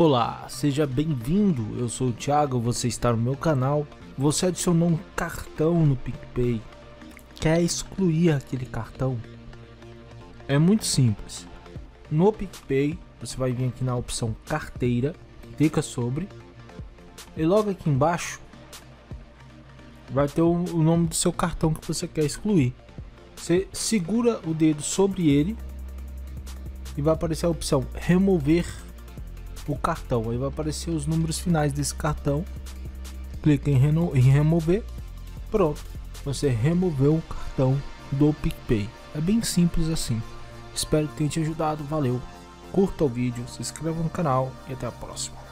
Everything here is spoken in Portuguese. Olá, seja bem-vindo, eu sou o Thiago, você está no meu canal. Você adicionou um cartão no PicPay, quer excluir aquele cartão? É muito simples. No PicPay, você vai vir aqui na opção carteira, clica sobre, e logo aqui embaixo vai ter o nome do seu cartão que você quer excluir. Você segura o dedo sobre ele e vai aparecer a opção remover o cartão, aí vai aparecer os números finais desse cartão, clica em remover, pronto, você removeu o cartão do PicPay. É bem simples assim. Espero que tenha te ajudado, valeu, curta o vídeo, se inscreva no canal e até a próxima.